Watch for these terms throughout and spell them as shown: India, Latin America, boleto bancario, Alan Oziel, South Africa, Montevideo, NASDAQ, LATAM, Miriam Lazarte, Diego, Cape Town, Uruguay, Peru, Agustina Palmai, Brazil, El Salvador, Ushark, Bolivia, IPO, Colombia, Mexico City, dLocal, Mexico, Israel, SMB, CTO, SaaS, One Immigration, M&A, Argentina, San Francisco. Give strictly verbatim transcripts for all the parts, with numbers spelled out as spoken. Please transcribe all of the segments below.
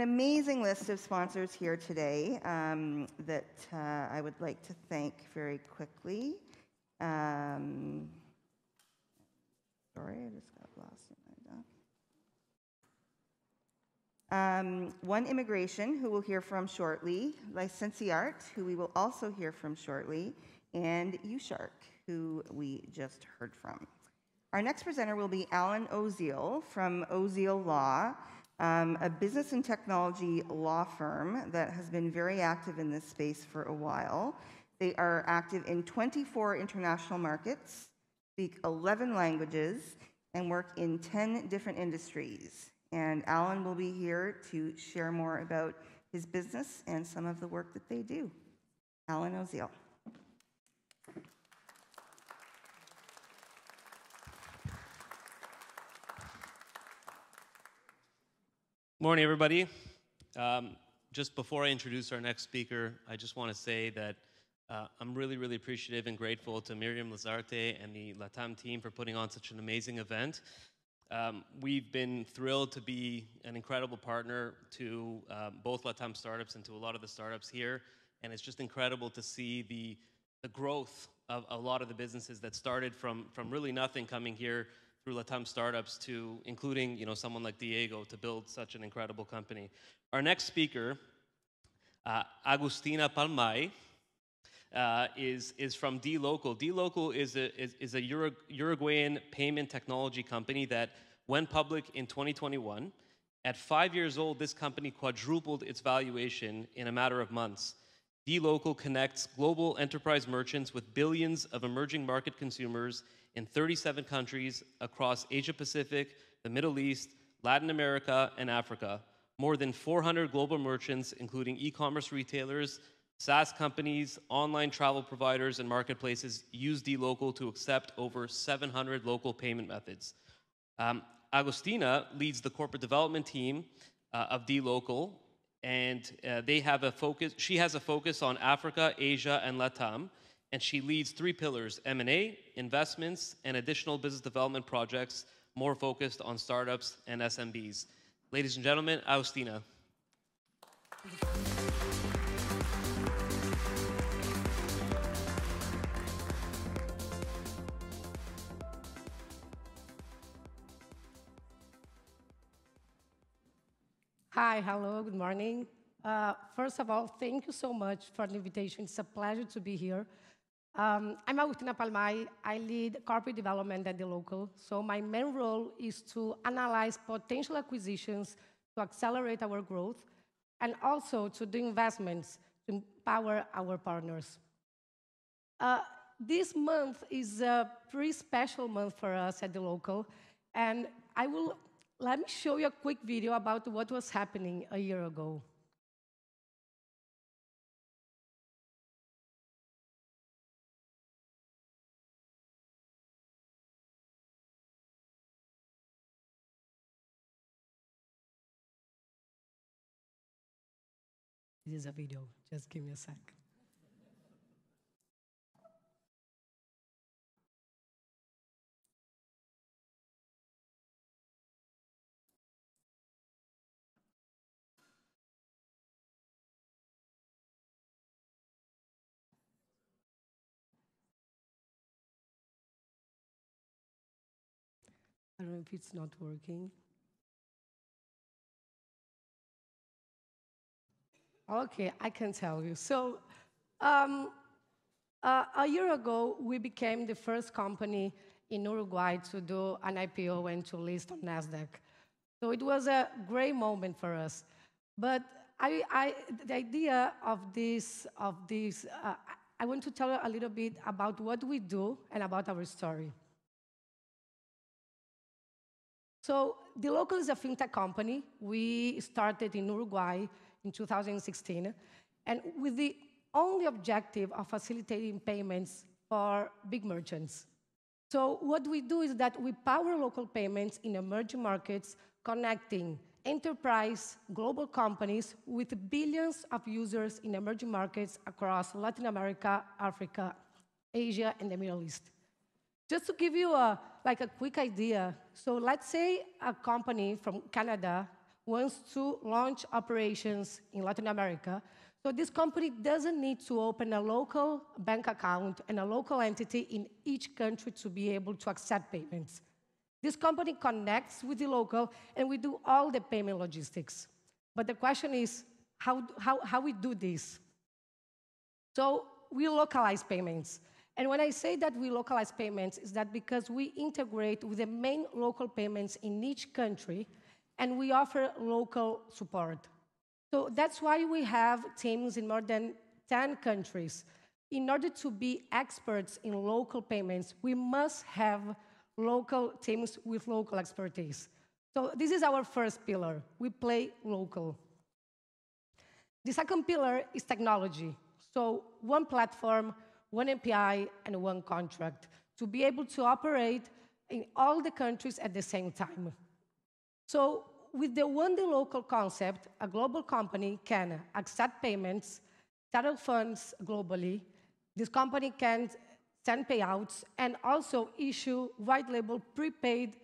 an amazing list of sponsors here today um, that uh, I would like to thank very quickly. Um, sorry, I just got lost in my doc. Um, One Immigration, who we'll hear from shortly, Licenciart, who we will also hear from shortly, and Ushark, who we just heard from. Our next presenter will be Alan Oziel from Oziel Law, um, a business and technology law firm that has been very active in this space for a while. They are active in twenty-four international markets, speak eleven languages, and work in ten different industries. And Alan will be here to share more about his business and some of the work that they do. Alan Oziel. Morning, everybody. Um, just before I introduce our next speaker, I just want to say that uh, I'm really, really appreciative and grateful to Miriam Lazarte and the LATAM team for putting on such an amazing event. Um, we've been thrilled to be an incredible partner to uh, both LATAM startups and to a lot of the startups here, and it's just incredible to see the, the growth of a lot of the businesses that started from, from really nothing coming here through LATAM startups to, including, you know, someone like Diego to build such an incredible company. Our next speaker, uh, Agustina Palmai, uh, is, is from dLocal. dLocal is a, is, is a Urugu Uruguayan payment technology company that went public in twenty twenty-one. At five years old, this company quadrupled its valuation in a matter of months. dLocal connects global enterprise merchants with billions of emerging market consumers in thirty-seven countries across Asia-Pacific, the Middle East, Latin America, and Africa. More than four hundred global merchants, including e-commerce retailers, SaaS companies, online travel providers, and marketplaces, use dLocal to accept over seven hundred local payment methods. Um, Agustina leads the corporate development team uh, of dLocal, and uh, they have a focus, she has a focus on Africa, Asia, and LATAM. And she leads three pillars, M and A, investments, and additional business development projects more focused on startups and S M Bs. Ladies and gentlemen, Agustina. Hi, hello, good morning. Uh, first of all, thank you so much for the invitation. It's a pleasure to be here. Um, I'm Agustina Palmai. I lead corporate development at dLocal. So my main role is to analyze potential acquisitions to accelerate our growth and also to do investments to empower our partners. Uh, this month is a pretty special month for us at dLocal, and I will let me show you a quick video about what was happening a year ago. This is a video, just give me a sec. I don't know if it's not working. Okay, I can tell you. So um, uh, a year ago, we became the first company in Uruguay to do an I P O and to list on NASDAQ. So it was a great moment for us. But I, I, the idea of this, of this uh, I want to tell you a little bit about what we do and about our story. So dLocal is a fintech company. We started in Uruguay in two thousand sixteen, and with the only objective of facilitating payments for big merchants. So what we do is that we power local payments in emerging markets, connecting enterprise global companies with billions of users in emerging markets across Latin America, Africa, Asia, and the Middle East. Just to give you a, like a quick idea, so let's say a company from Canada wants to launch operations in Latin America. So this company doesn't need to open a local bank account and a local entity in each country to be able to accept payments. This company connects with dLocal, and we do all the payment logistics. But the question is, how, how, how we do this? So we localize payments. And when I say that we localize payments, is that because we integrate with the main local payments in each country, and we offer local support. So that's why we have teams in more than ten countries. In order to be experts in local payments, we must have local teams with local expertise. So this is our first pillar. We play local. The second pillar is technology. So one platform, one A P I, and one contract to be able to operate in all the countries at the same time. So with the One dLocal concept, a global company can accept payments, settle funds globally. This company can send payouts and also issue white label prepaid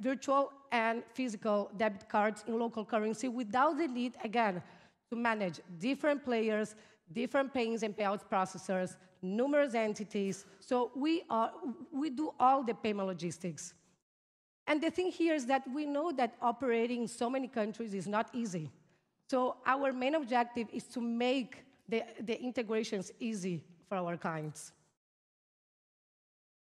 virtual and physical debit cards in local currency without the need, again, to manage different players, different payments and payouts processors, numerous entities. So we, are, we do all the payment logistics. And the thing here is that we know that operating in so many countries is not easy. So our main objective is to make the, the integrations easy for our clients.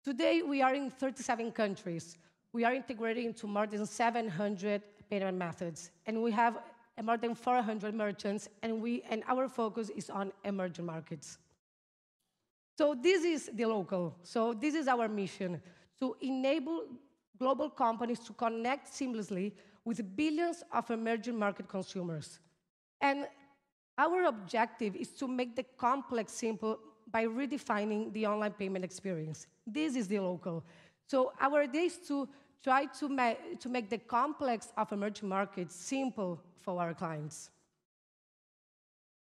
Today, we are in thirty-seven countries. We are integrated into more than seven hundred payment methods, and we have more than four hundred merchants, and, we, and our focus is on emerging markets. So this is dLocal. So this is our mission, to enable global companies to connect seamlessly with billions of emerging market consumers. And our objective is to make the complex simple by redefining the online payment experience. This is dLocal. So our idea is to try to, ma to make the complex of emerging markets simple for our clients.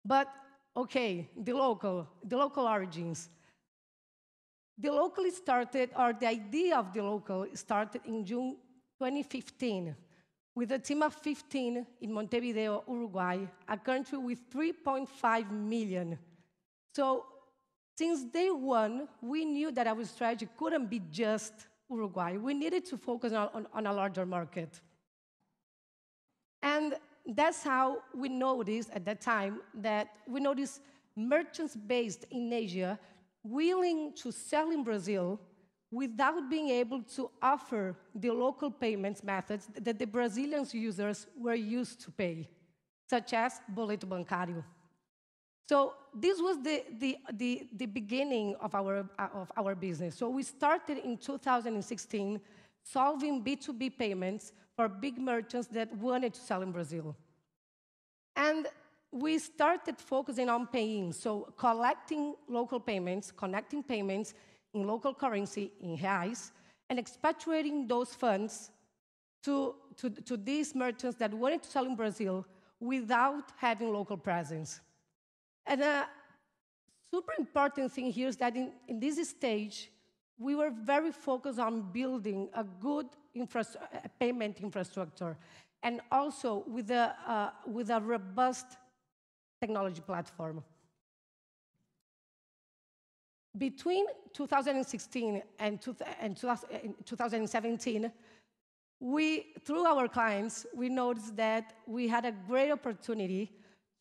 But okay, dLocal, dLocal origins. dLocal started, or the idea of dLocal started in June twenty fifteen with a team of fifteen in Montevideo, Uruguay, a country with three point five million. So since day one, we knew that our strategy couldn't be just Uruguay. We needed to focus on, on, on a larger market. And that's how we noticed at that time that we noticed merchants based in Asia willing to sell in Brazil without being able to offer the local payments methods that the Brazilian users were used to pay, such as boleto bancario. So this was the, the, the, the beginning of our, of our business. So we started in two thousand sixteen solving B two B payments for big merchants that wanted to sell in Brazil. And we started focusing on paying, so collecting local payments, connecting payments in local currency, in reais, and expatriating those funds to, to, to these merchants that wanted to sell in Brazil without having local presence. And a super important thing here is that in, in this stage, we were very focused on building a good infra payment infrastructure and also with a, uh, with a robust technology platform. Between two thousand sixteen and, two, and two thousand seventeen, we, through our clients, we noticed that we had a great opportunity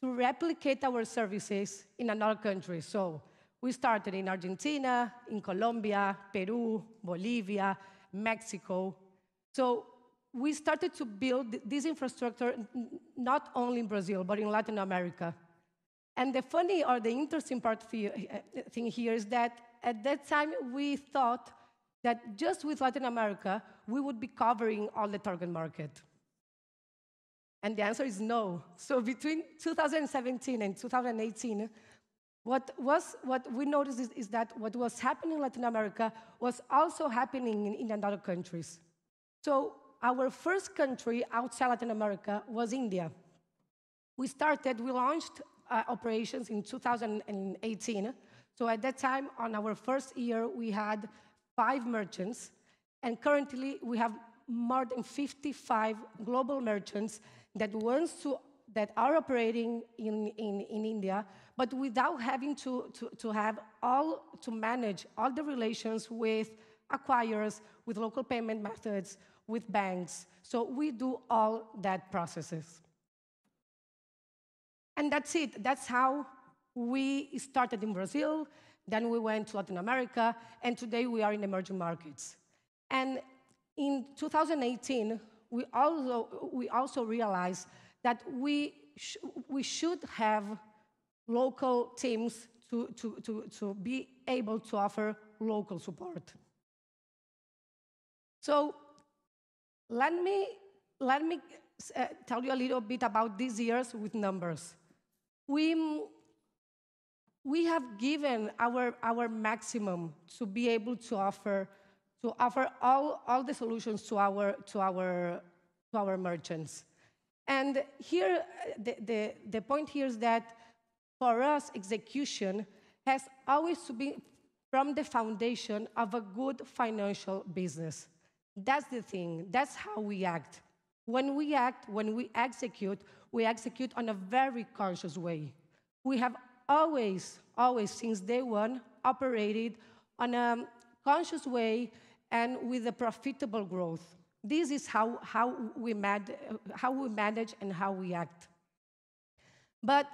to replicate our services in another country. So we started in Argentina, in Colombia, Peru, Bolivia, Mexico. So we started to build this infrastructure not only in Brazil, but in Latin America. And the funny or the interesting part thing here is that at that time we thought that just with Latin America, we would be covering all the target market. And the answer is no. So between two thousand seventeen and two thousand eighteen, what, was, what we noticed is, is that what was happening in Latin America was also happening in, in other countries. So our first country outside Latin America was India. We started, we launched uh, operations in two thousand eighteen. So at that time, on our first year, we had five merchants. And currently, we have more than fifty-five global merchants that wants to that are operating in, in, in India, but without having to, to, to have all, to manage all the relations with acquirers, with local payment methods, with banks. So we do all that processes. And that's it. That's how we started in Brazil, then we went to Latin America, and today we are in emerging markets. And in two thousand eighteen, we also, we also realized that we, sh we should have local teams to, to, to, to be able to offer local support. So let me, let me uh, tell you a little bit about these years with numbers. We, we have given our, our maximum to be able to offer, to offer all, all the solutions to our, to our, to our merchants. And here, the, the, the point here is that for us, execution has always to be from the foundation of a good financial business. That's the thing. That's how we act. When we act, when we execute, we execute on a very conscious way. We have always, always, since day one, operated on a conscious way and with a profitable growth. This is how, how, we mad, how we manage and how we act. But,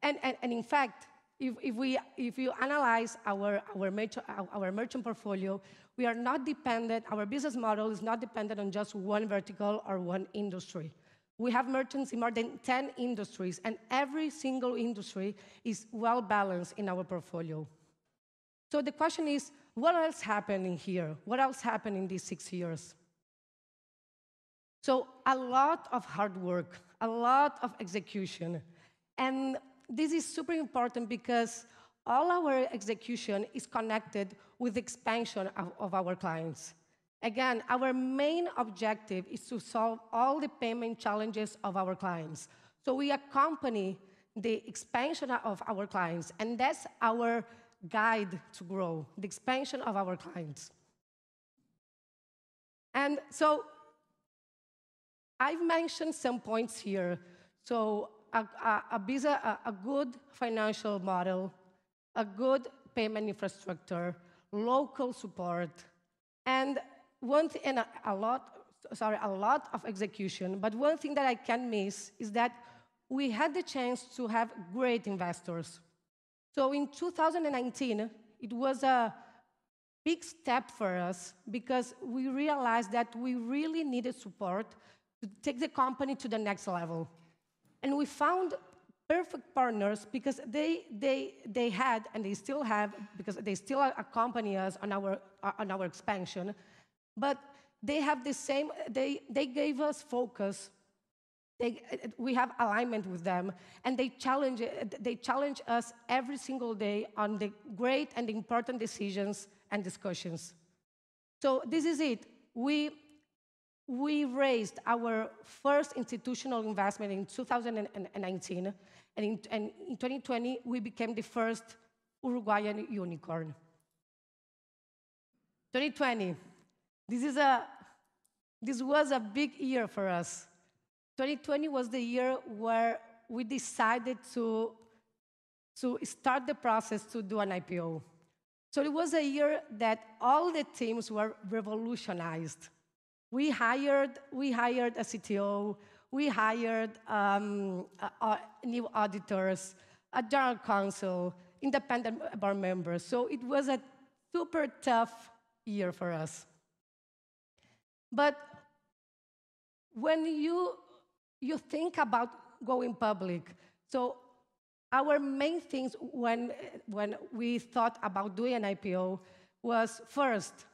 and, and, and in fact, if, if, we, if you analyze our, our, merchant, our merchant portfolio, we are not dependent, our business model is not dependent on just one vertical or one industry. We have merchants in more than ten industries, and every single industry is well-balanced in our portfolio. So the question is, what else happened in here? What else happened in these six years? So a lot of hard work, a lot of execution. And this is super important because all our execution is connected with the expansion of, of our clients. Again, our main objective is to solve all the payment challenges of our clients. So we accompany the expansion of our clients, and that's our guide to grow, the expansion of our clients. And so, I've mentioned some points here. So a, a, a, visa, a, a good financial model, a good payment infrastructure, local support, and one thing, and a, a lot, sorry, a lot of execution. But one thing that I can miss is that we had the chance to have great investors. So in two thousand nineteen, it was a big step for us because we realized that we really needed support to take the company to the next level. And we found perfect partners because they, they, they had, and they still have, because they still accompany us on our, on our expansion, but they have the same, they, they gave us focus, they, we have alignment with them, and they challenge, they challenge us every single day on the great and important decisions and discussions. So this is it. We, We raised our first institutional investment in two thousand nineteen, and in, and in twenty twenty, we became the first Uruguayan unicorn. twenty twenty, this, is a, this was a big year for us. twenty twenty was the year where we decided to, to start the process to do an I P O. So it was a year that all the teams were revolutionized. We hired, we hired a C T O, we hired um, uh, new auditors, a general counsel, independent board members. So it was a super tough year for us. But when you, you think about going public, so our main things when, when we thought about doing an I P O was first,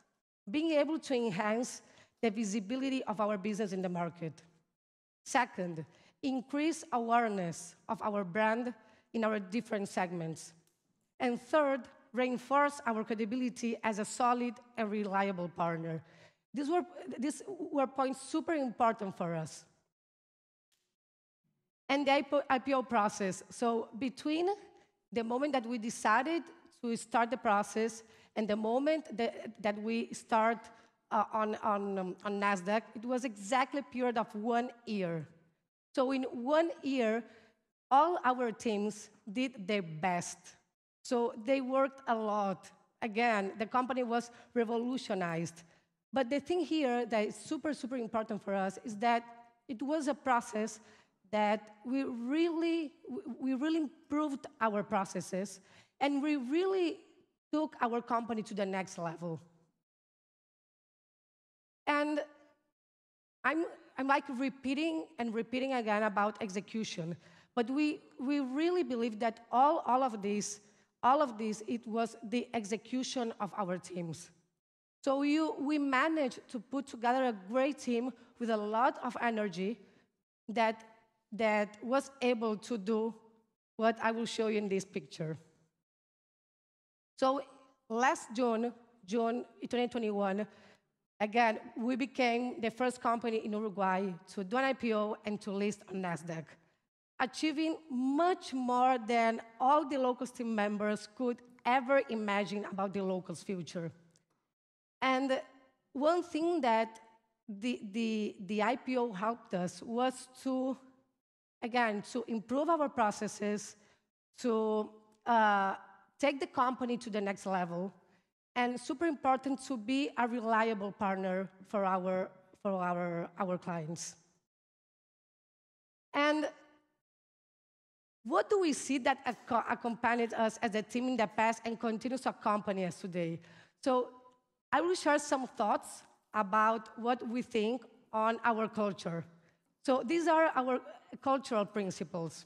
being able to enhance the visibility of our business in the market. Second, increase awareness of our brand in our different segments. And third, reinforce our credibility as a solid and reliable partner. These were, these were points super important for us. And the I P O process. So between the moment that we decided to start the process and the moment that, that we start uh, on, on, um, on NASDAQ, it was exactly a period of one year. So in one year, all our teams did their best. So they worked a lot. Again, the company was revolutionized. But the thing here that is super, super important for us is that it was a process that we really, we really improved our processes, and we really took our company to the next level. And I'm, I'm like repeating and repeating again about execution, but we, we really believe that all, all of this, all of this, it was the execution of our teams. So you, we managed to put together a great team with a lot of energy that, that was able to do what I will show you in this picture. So last June, June twenty twenty-one, again, we became the first company in Uruguay to do an I P O and to list on NASDAQ, achieving much more than all the local team members could ever imagine about the local's future. And one thing that the, the, the I P O helped us was to, again, to improve our processes, to uh, take the company to the next level, and super important to be a reliable partner for our, for our, our clients. And what do we see that ac- accompanied us as a team in the past and continues to accompany us today? So I will share some thoughts about what we think on our culture. So these are our cultural principles.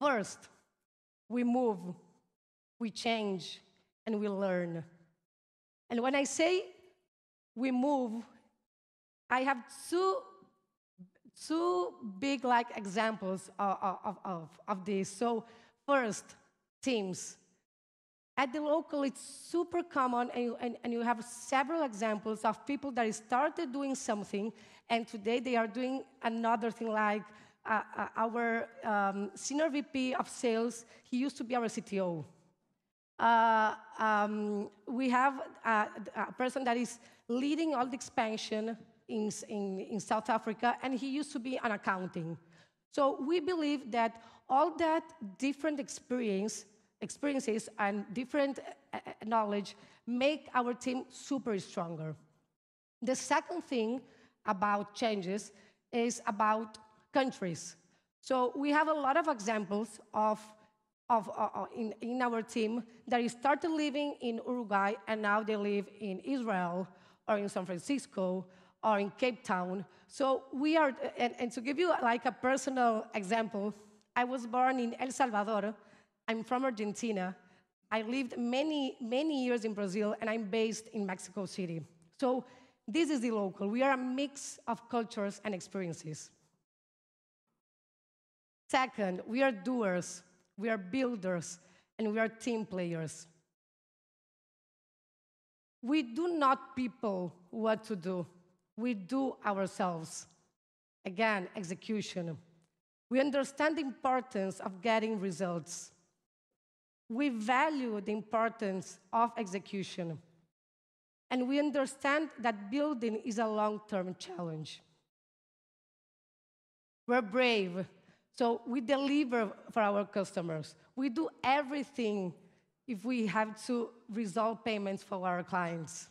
First, we move, we change, and we learn. And when I say we move, I have two, two big like examples of, of, of, of this. So first, teams. At dLocal, it's super common, and you, and, and you have several examples of people that started doing something, and today they are doing another thing, like uh, uh, our um, senior V P of sales, he used to be our C T O. Uh, um, we have a, a person that is leading all the expansion in, in, in South Africa, and he used to be on accounting. So we believe that all that different experience experiences and different knowledge make our team super stronger. The second thing about changes is about countries. So we have a lot of examples of, of uh, in, in our team that started living in Uruguay and now they live in Israel or in San Francisco or in Cape Town. So we are, and, and to give you like a personal example, I was born in El Salvador. I'm from Argentina. I lived many, many years in Brazil, and I'm based in Mexico City. So this is dLocal. We are a mix of cultures and experiences. Second, we are doers, we are builders, and we are team players. We do not people what to do. We do ourselves. Again, execution. We understand the importance of getting results. We value the importance of execution. And we understand that building is a long-term challenge. We're brave, so we deliver for our customers. We do everything if we have to resolve payments for our clients.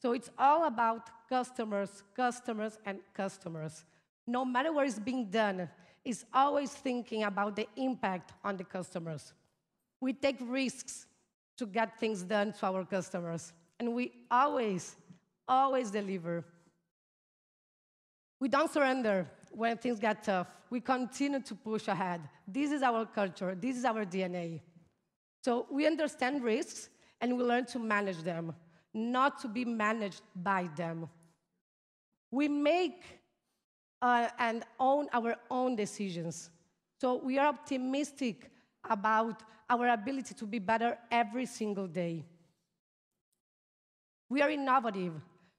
So it's all about customers, customers, and customers. No matter what is being done, it's always thinking about the impact on the customers. We take risks to get things done to our customers, and we always, always deliver. We don't surrender when things get tough. We continue to push ahead. This is our culture. This is our D N A. So we understand risks, and we learn to manage them, not to be managed by them. We make uh, and own our own decisions. So we are optimistic about our ability to be better every single day. We are innovative.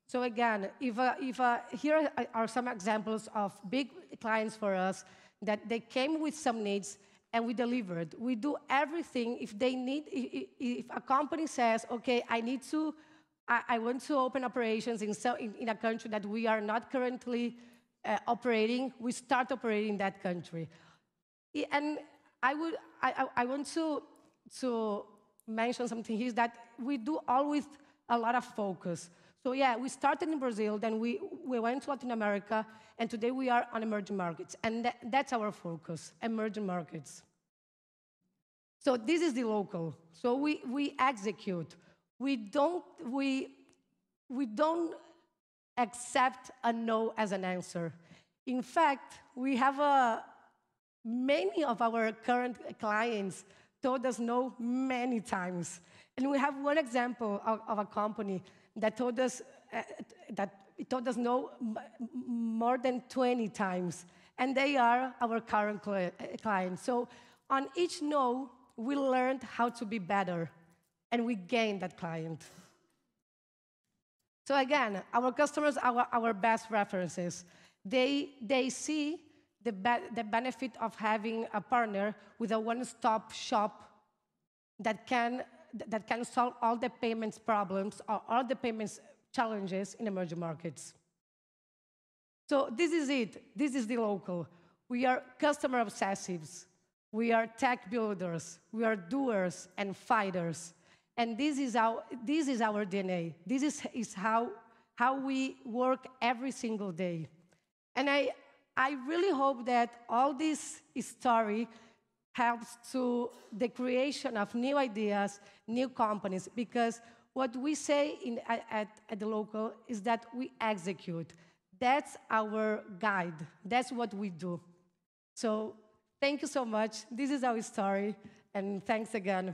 So again, if, uh, if, uh, here are some examples of big clients for us that they came with some needs and we delivered. We do everything if they need, if a company says, okay, I need to, I, I want to open operations in, so, in, in a country that we are not currently uh, operating. We start operating in that country. And I, would, I, I want to, to mention something here, that we do always a lot of focus. So yeah, we started in Brazil, then we, we went to Latin America, and today we are on emerging markets. And th that's our focus, emerging markets. So this is dLocal. So we, we execute. We don't, we, we don't accept a no as an answer. In fact, we have a, many of our current clients told us no many times. And we have one example of, of a company that told us uh, that it told us no more than twenty times, and they are our current cli clients. So on each no, we learned how to be better, and we gained that client. So again, our customers are our best references. They they see the be the benefit of having a partner with a one-stop shop that can. that can solve all the payments problems or all the payments challenges in emerging markets. So this is it. This is dLocal. We are customer obsessives. We are tech builders. We are doers and fighters. And this is our, this is our D N A. This is, is how, how we work every single day. And I, I really hope that all this story helps to the creation of new ideas, new companies, because what we say in, at, at dLocal is that we execute. That's our guide. That's what we do. So thank you so much. This is our story, and thanks again.